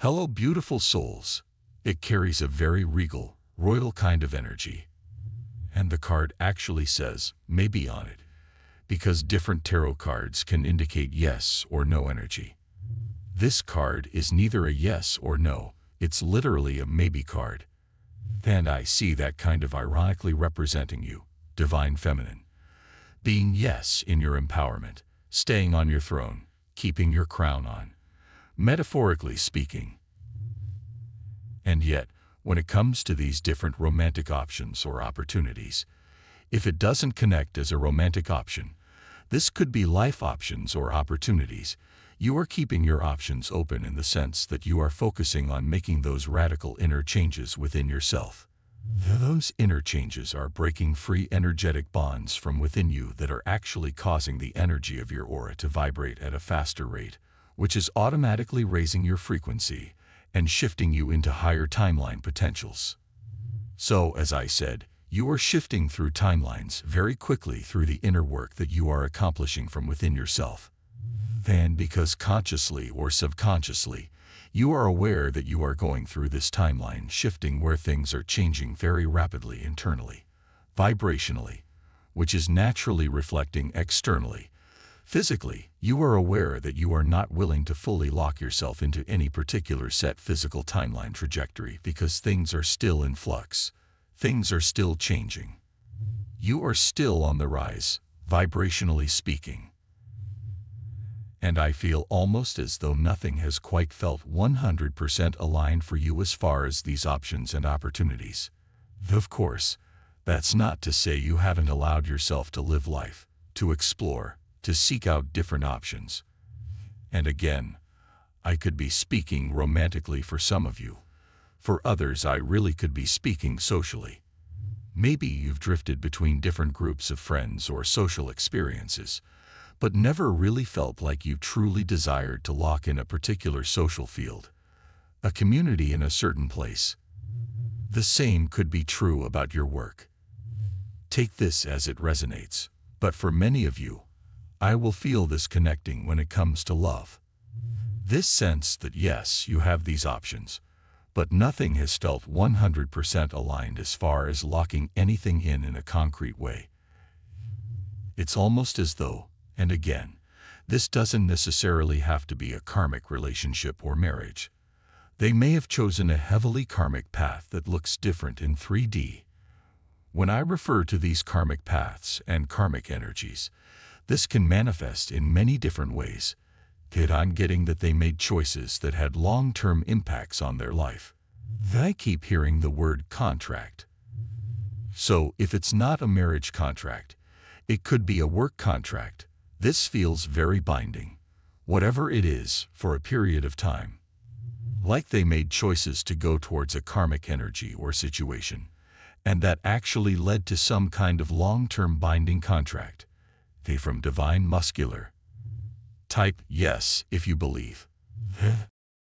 Hello, beautiful souls. It carries a very regal, royal kind of energy. And the card actually says, maybe on it, because different tarot cards can indicate yes or no energy. This card is neither a yes or no, it's literally a maybe card. And I see that kind of ironically representing you, divine feminine. Being yes in your empowerment, staying on your throne, keeping your crown on, metaphorically speaking. And yet, when it comes to these different romantic options or opportunities, if it doesn't connect as a romantic option, this could be life options or opportunities. You are keeping your options open in the sense that you are focusing on making those radical inner changes within yourself. Those inner changes are breaking free energetic bonds from within you that are actually causing the energy of your aura to vibrate at a faster rate, which is automatically raising your frequency and shifting you into higher timeline potentials. So, as I said, you are shifting through timelines very quickly through the inner work that you are accomplishing from within yourself. And because consciously or subconsciously, you are aware that you are going through this timeline shifting where things are changing very rapidly internally, vibrationally, which is naturally reflecting externally. Physically, you are aware that you are not willing to fully lock yourself into any particular set physical timeline trajectory because things are still in flux. Things are still changing. You are still on the rise, vibrationally speaking. And I feel almost as though nothing has quite felt 100% aligned for you as far as these options and opportunities. Of course, that's not to say you haven't allowed yourself to live life, to explore, to seek out different options. And again, I could be speaking romantically for some of you. For others, I really could be speaking socially. Maybe you've drifted between different groups of friends or social experiences, but never really felt like you truly desired to lock in a particular social field, a community in a certain place. The same could be true about your work. Take this as it resonates, but for many of you, I will feel this connecting when it comes to love. This sense that yes, you have these options, but nothing has felt 100% aligned as far as locking anything in a concrete way. It's almost as though, and again, this doesn't necessarily have to be a karmic relationship or marriage. They may have chosen a heavily karmic path that looks different in 3D. When I refer to these karmic paths and karmic energies, this can manifest in many different ways. Yet I'm getting that they made choices that had long-term impacts on their life. I keep hearing the word contract. So if it's not a marriage contract, it could be a work contract. This feels very binding, whatever it is, for a period of time. Like they made choices to go towards a karmic energy or situation, and that actually led to some kind of long-term binding contract. They from divine masculine type yes if you believe.